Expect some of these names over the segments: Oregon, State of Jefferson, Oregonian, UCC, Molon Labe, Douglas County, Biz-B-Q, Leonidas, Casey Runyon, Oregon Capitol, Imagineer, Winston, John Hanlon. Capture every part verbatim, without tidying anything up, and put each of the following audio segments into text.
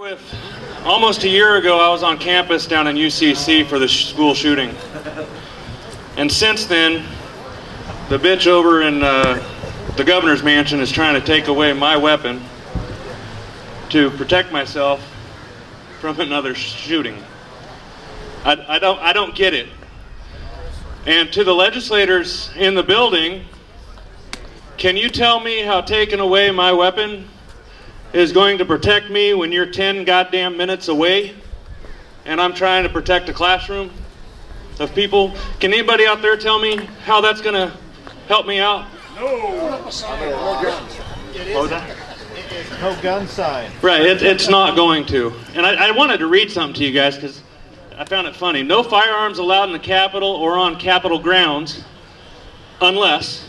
With almost a year ago, I was on campus down in U C C for the sh school shooting. And since then, the bitch over in uh, the governor's mansion is trying to take away my weapon to protect myself from another shooting. I, I, don't, I don't get it. And to the legislators in the building, can you tell me how taking away my weapon is going to protect me when you're ten goddamn minutes away and I'm trying to protect a classroom of people? Can anybody out there tell me how that's going to help me out? No. No gun. No gun sign. Right, it, it's not going to. And I, I wanted to read something to you guys because I found it funny. No firearms allowed in the Capitol or on Capitol grounds unless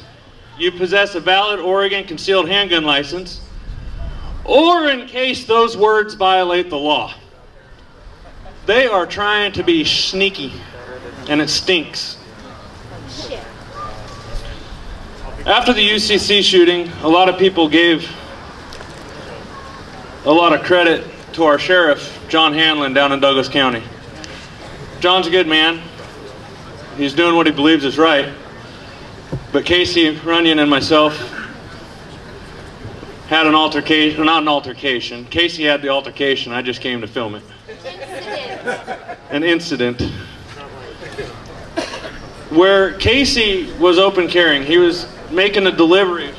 you possess a valid Oregon concealed handgun license, or in case those words violate the law. They are trying to be sneaky, and it stinks. After the U C C shooting, a lot of people gave a lot of credit to our sheriff, John Hanlon, down in Douglas County. John's a good man. He's doing what he believes is right. But Casey Runyon and myself had an altercation, not an altercation. Casey had the altercation, I just came to film it. An incident. Where Casey was open carrying. He was making a delivery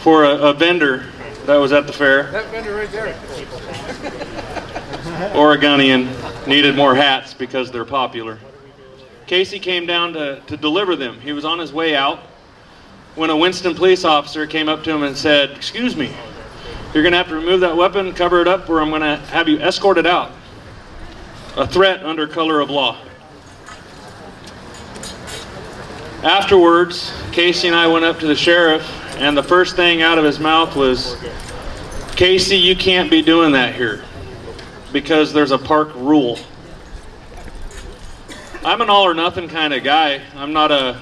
for a, a vendor that was at the fair. That vendor right there. Oregonian needed more hats because they're popular. Casey came down to, to deliver them. He was on his way out when a Winston police officer came up to him and said, "Excuse me, you're going to have to remove that weapon, cover it up, or I'm going to have you escorted out. A threat under color of law." Afterwards, Casey and I went up to the sheriff, and the first thing out of his mouth was, "Casey, you can't be doing that here because there's a park rule." I'm an all or nothing kind of guy. I'm not a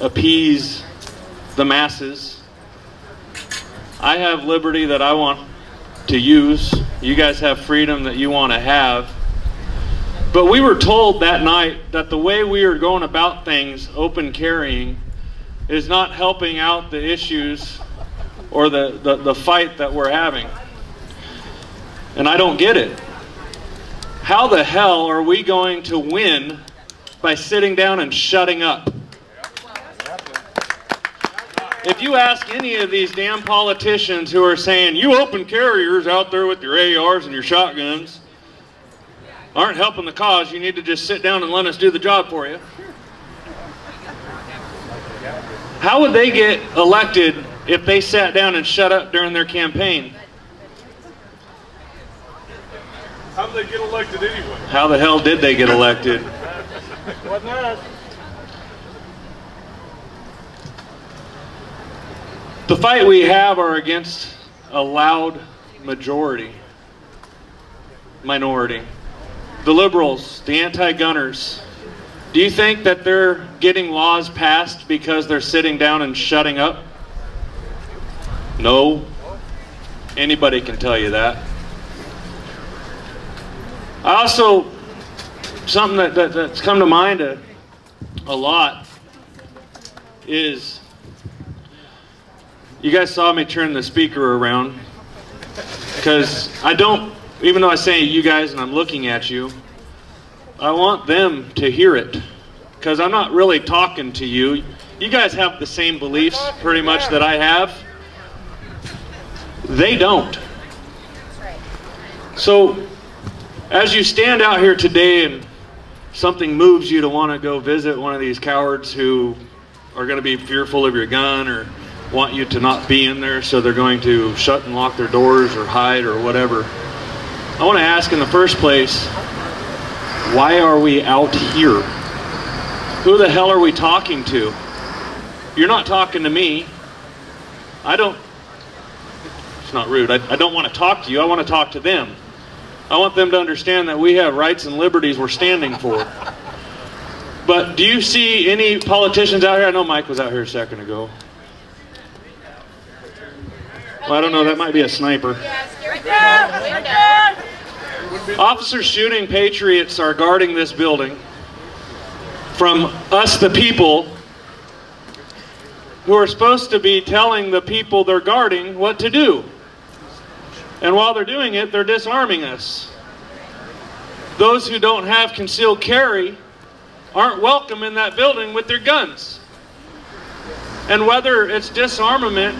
appease the masses. I have liberty that I want to use. You guys have freedom that you want to have. But we were told that night that the way we are going about things, open carrying, is not helping out the issues or the, the, the fight that we're having. And I don't get it. How the hell are we going to win by sitting down and shutting up? If you ask any of these damn politicians who are saying, "You open carriers out there with your A Rs and your shotguns aren't helping the cause, you need to just sit down and let us do the job for you," how would they get elected if they sat down and shut up during their campaign? How did they get elected anyway? How the hell did they get elected? Wasn't us. The fight we have are against a loud majority, minority. The liberals, the anti-gunners. Do you think that they're getting laws passed because they're sitting down and shutting up? No. Anybody can tell you that. I also, something that, that, that's come to mind a, a lot is, you guys saw me turn the speaker around because I don't, even though I say you guys and I'm looking at you, I want them to hear it because I'm not really talking to you. You guys have the same beliefs pretty much that I have. They don't. So as you stand out here today and something moves you to want to go visit one of these cowards who are going to be fearful of your gun or want you to not be in there, so they're going to shut and lock their doors or hide or whatever. I want to ask in the first place, why are we out here? Who the hell are we talking to? You're not talking to me. I don't, it's not rude, I, I don't want to talk to you, I want to talk to them. I want them to understand that we have rights and liberties we're standing for. But do you see any politicians out here? I know Mike was out here a second ago. Well, I don't know, that might be a sniper. Officers shooting patriots are guarding this building from us, the people, who are supposed to be telling the people they're guarding what to do. And while they're doing it, they're disarming us. Those who don't have concealed carry aren't welcome in that building with their guns. And whether it's disarmament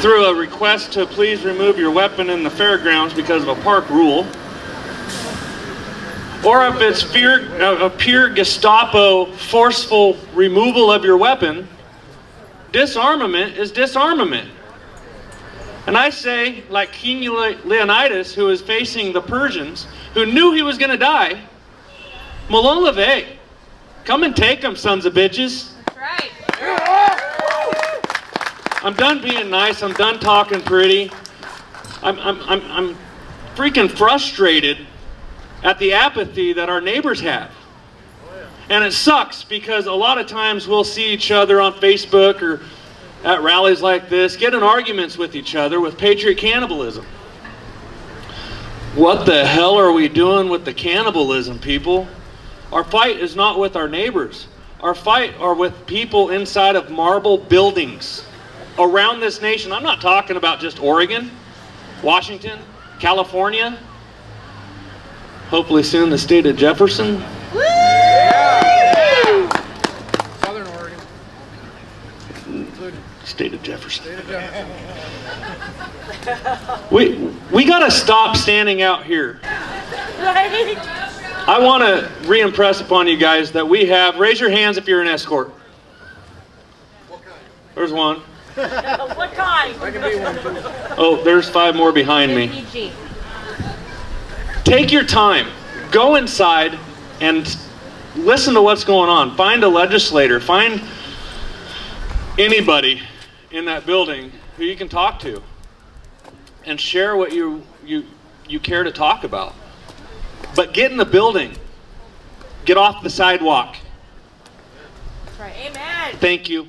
through a request to please remove your weapon in the fairgrounds because of a park rule, or if it's fear, uh, a pure Gestapo forceful removal of your weapon, disarmament is disarmament. And I say, like King Leonidas, who is facing the Persians, who knew he was going to die, Molon Labe, come and take them, sons of bitches. That's right. I'm done being nice. I'm done talking pretty. I'm, I'm, I'm, I'm freaking frustrated at the apathy that our neighbors have. And it sucks because a lot of times we'll see each other on Facebook or at rallies like this, get in arguments with each other with patriot cannibalism. What the hell are we doing with the cannibalism, people? Our fight is not with our neighbors. Our fight are with people inside of marble buildings around this nation. I'm not talking about just Oregon, Washington, California, hopefully soon the state of Jefferson. Woo! State of Jefferson. We, we got to stop standing out here. I want to re-impress upon you guys that we have, raise your hands if you're an escort. There's one. What kind? Oh, there's five more behind me. Take your time. Go inside and listen to what's going on. Find a legislator. Find anybody in that building who you can talk to and share what you you you care to talk about. But get in the building. Get off the sidewalk. That's right. Amen. Thank you.